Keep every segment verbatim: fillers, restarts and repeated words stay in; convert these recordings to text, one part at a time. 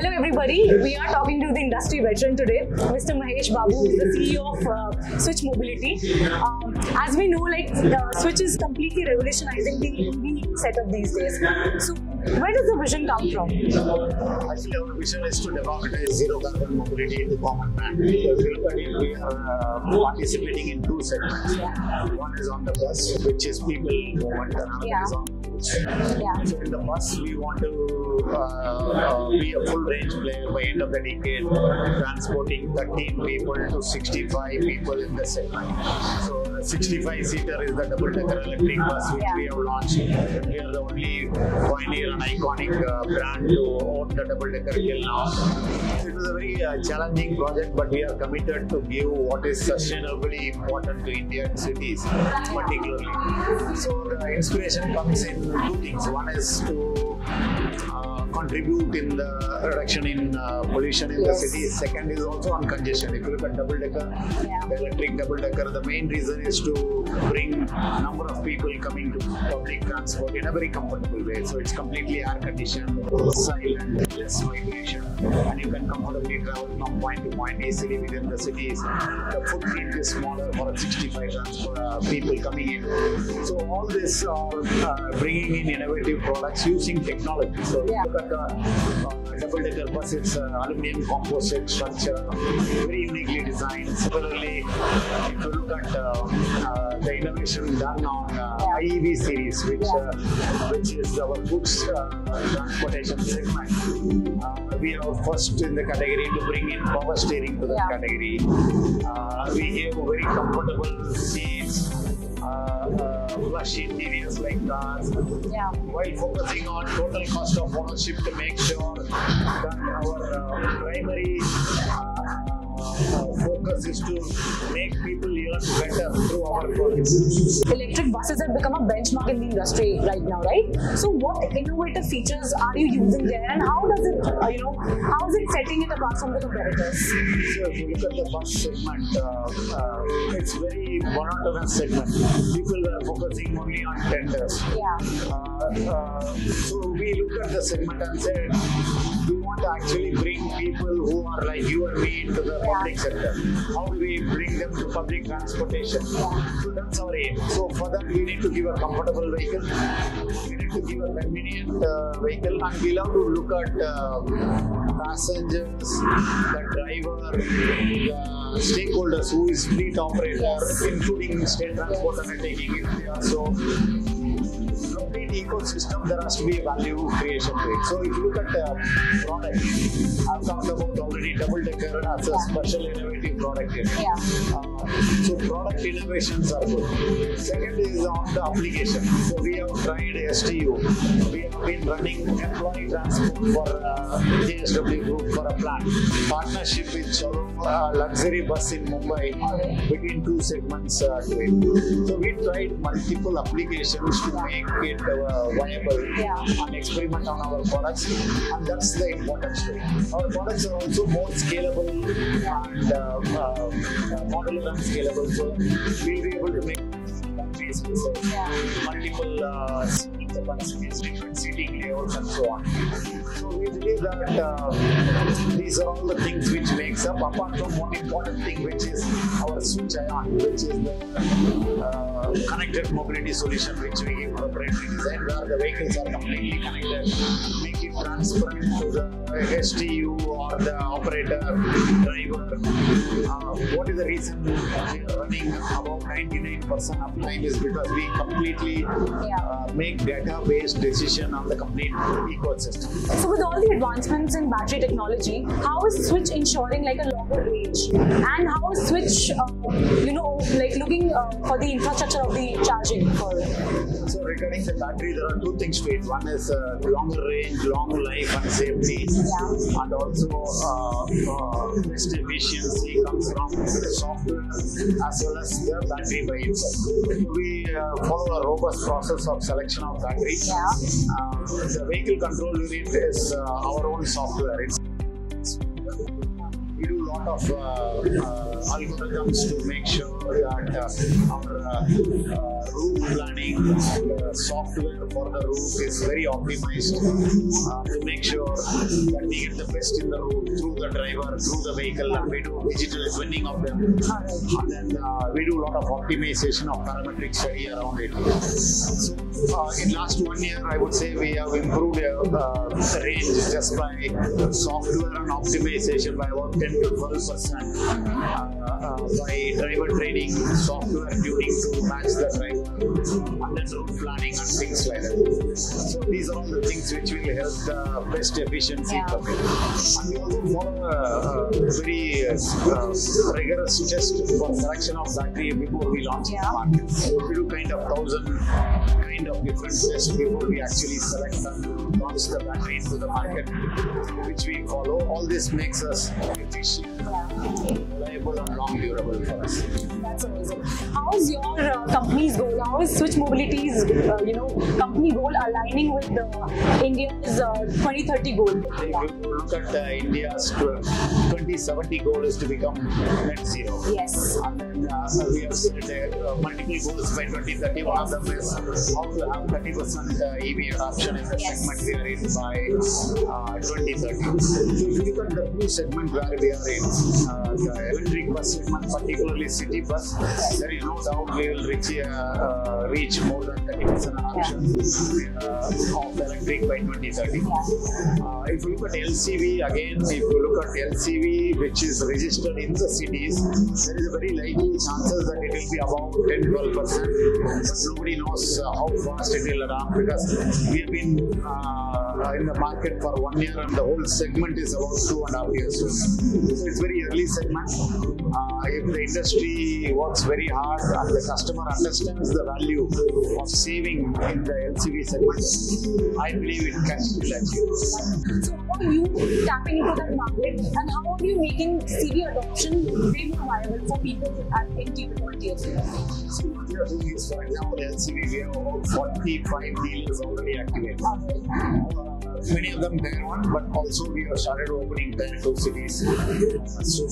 Hello everybody, we are talking to the industry veteran today, Mister Mahesh Babu, the C E O of uh, Switch Mobility. Um, as we know, like uh, Switch is completely revolutionizing the E V setup these days. So, where does the vision come from? Actually, our vision is to democratize zero carbon mobility in the common man. Because we are uh, participating in two segments. Yeah. One is on the bus, which is people movement, and another yeah. is on the roads. Yeah. So, in the bus, we want to uh, uh, be a full range player by end of the decade, transporting thirteen people to sixty-five people in the segment. So, the sixty-five seater is the double-decker electric bus which yeah. we have launched. We are the only pioneer and iconic uh, brand to own the double-decker till now. It was a very uh, challenging project, but we are committed to give what is sustainably important to Indian cities, particularly. So the inspiration comes in two things. One is to uh, contribute in the reduction in uh, pollution in yes. the cities. Second is also on congestion. If you look at double decker, yeah. the electric double decker, the main reason is to bring number of people coming to public transport in a very comfortable way. So it's completely air conditioned, silent, less vibration, and you can comfortably travel from point to point easily within the cities. The footprint is smaller for sixty-five uh, people coming in. So all this uh, uh, bringing in innovative products using technology. So yeah. look at the uh, double-decker bus. It's uh, aluminium composite structure, very uniquely designed. Similarly, if you look at uh, uh, the innovation done on uh, I E V series, which uh, which is our goods uh, transportation segment. Uh, We are first in the category to bring in power steering to that yeah. category. Uh, we gave very comfortable seats, uh, uh, plush interiors like cars, yeah. while focusing on total cost of ownership to make sure that our uh, primary uh, Uh, focus is to make people even better through our products. Electric buses have become a benchmark in the industry right now, right? So, what innovative features are you using there, and how does it, uh, you know, how is it setting it apart from the competitors? So, if you look at the bus segment, uh, uh, it's very monotonous segment. People are focusing only on tenders. Yeah. Uh, uh, so, we look at the segment and said, we want to actually bring people who are like you and me into the public sector. How do we bring them to public transportation? So that's our aim. So for that we need to give a comfortable vehicle, we need to give a convenient uh, vehicle, and we love to look at uh, passengers, the driver, the stakeholders who is fleet operator, including state transport undertaking if they are so. Ecosystem, there has to be a value creation to it. So if you look at the uh, product, I've talked about already double decker as a special innovative product here. Yeah. Uh, so product innovations are good. Second is on the application. So we have tried S T U. We have been running employee transport for uh, J S W group for a plant. Partnership with Shalom, uh, luxury bus in Mumbai between two segments uh, to it. So we tried multiple applications to make it uh, viable yeah. and experiment on our products, and that's the importance to it. Our products are also more scalable and uh, uh, modular and scalable, so we'll be able to make so multiple uh, different seating layouts and so on. So we believe that uh, these are all the things which makes up, apart from one important thing which is our Switch Ion, which is the uh, connected mobility solution which we give proprietary design, where the vehicles are completely connected, making transparent to the S T U or the operator, driver. Uh, what is the reason we are running about ninety-nine percent uptime is because we completely uh, make data-based decision on the complete ecosystem. So with all the advancements in battery technology, how is Switch ensuring like a longer range, and how is Switch, uh, you know, like looking uh, for the infrastructure of the charging? So regarding the battery, there are two things to it. One is uh, longer range, long life, and safety, yeah. and also best uh, uh, efficiency comes from the software as well as the battery by itself. We uh, follow a robust process of selection of battery. Yeah. Uh, the vehicle control unit is uh, our own software. It's we do a lot of uh, uh, algorithms to make sure that uh, our uh, uh, route planning uh, software for the route is very optimized uh, to make sure that we get the best in the route through the driver, through the vehicle, and we do digital twinning of them. And then uh, we do a lot of optimization of parametric study around it. So, uh, in last one year, I would say we have improved the range just by software and optimization by about ten to twelve percent uh, uh, by driver training, software tuning to match the driver, and then route planning and things like that. So these are all the things which will help the best efficiency. Yeah. And we also follow a, a very uh, rigorous test for selection of battery before we launch yeah. the market. So we do kind of thousand kind of different tests before we actually select and launch the battery into the market, which we follow. All this makes us efficient, reliable, and long durable for us. That's amazing. How's your uh, company's goal? How is Switch Mobility's uh, you know company goal aligning with uh, India's uh, twenty thirty goal? If you look at uh, India's twenty seventy goal is to become net zero. Yes. And then uh, we have set uh, multiple goals by twenty thirty. One of them is how to have thirty percent uh, E V adoption in the yes. segment we are in by uh, twenty thirty. So if you look at the new segment where we are in, uh, the electric bus segment, particularly city bus, there is no doubt we will reach, uh, uh, reach more than thirty percent adoption uh, of electric by twenty thirty. Uh, if you look at L C V, again, if you look at L C V, which is registered in the cities, there is a very likely chances that it will be about ten to twelve percent. But nobody knows uh, how fast it will adapt, because we have been uh, in the market for one year and the whole segment is about two and a half years. So it's very early segment. Uh, if the industry works very hard and the customer understands the value of saving in the L C V segment, I believe it can still achieve. So how are you tapping into that market, and how are you making C V adoption way more viable for people at N T twenty? So what we are doing is, for example, L C V, we have about forty-five dealers already activated. Many of them tier one, but also we have started opening tier two cities. So,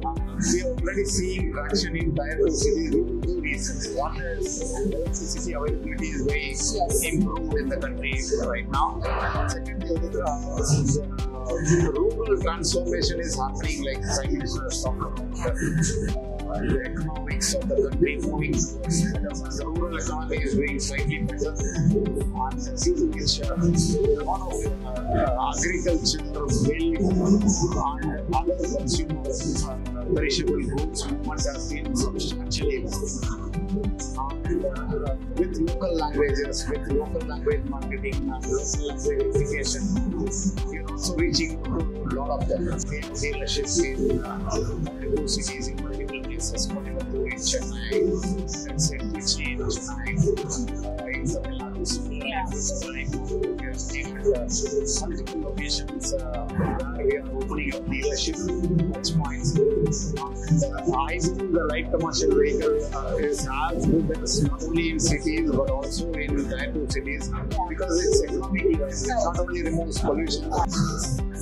we are already seeing traction in tier two cities due to two reasons. One is electricity availability is very yes. improved in the country right now. Second is uh, rural transformation is happening, like Prime Minister has talked about. The economics of the country moving towards the rural economy is doing slightly better. And it's a lot of uh, agriculture, milk, and other consumer perishable goods movement has been substantially improved. And uh, with local languages, with local language marketing and local language education, we are also reaching to a lot of them. We have dealerships in uh, two cities, in multiple places, Coimbatore, in Chennai, let's say Trichy in Chennai, uh, in Tamil Nadu, in multiple locations uh, where we are opening up dealership touch points. And I think the light commercial vehicle uh, is as good as not only in cities but also in tier two cities, because it's economic device. It not only removes pollution.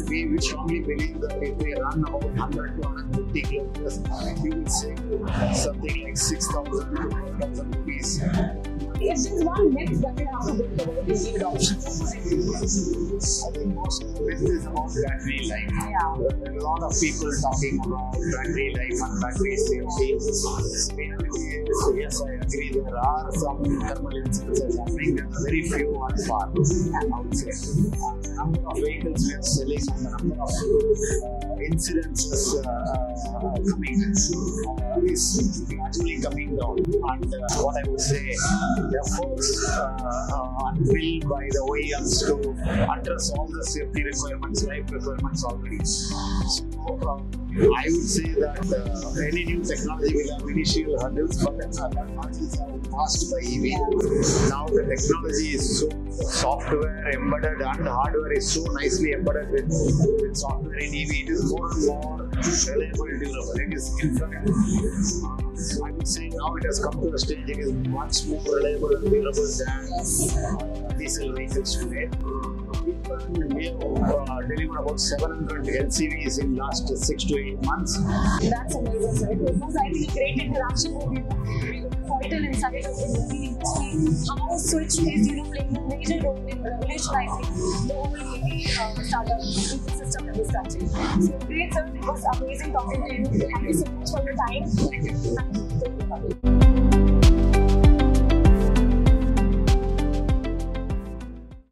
We, we strongly believe that if we run about one hundred to one hundred fifty kilometers, we will save something like six thousand to twelve thousand rupees. It's just one myth that we have to build about E V adoption. I think most of it is about battery life. Yeah. There are a lot of people talking about battery life and battery safety. So yes, I agree, there are some thermal instances happening. There are very few on par, I would say. The number of vehicles we are selling and the number of incidences uh, uh, coming uh, is gradually coming down, and uh, what I would say, the efforts uh, built by the O E Ms to address all the safety requirements, life requirements already. So, uh, I would say that uh, any new technology will have initial hurdles, but uh, the hurdles are passed by E V. Now the technology is so software embedded, and hardware is so nicely embedded with, with software in E V. It is more and more reliable, durable. It is infinite. I would say now it has come to a stage it is much more reliable and durable than diesel vehicles today. We We have uh, delivered about seven hundred L C Vs in last six to eight months. That's amazing, sir. It was, I think, great interaction with you. Vital insight of the movie industry. How Switch is, you know, playing a major role in revolutionizing the whole movie uh, startup ecosystem that is touching. So great, sir. It was amazing talking to you. Thank you so much for your time. Thank you.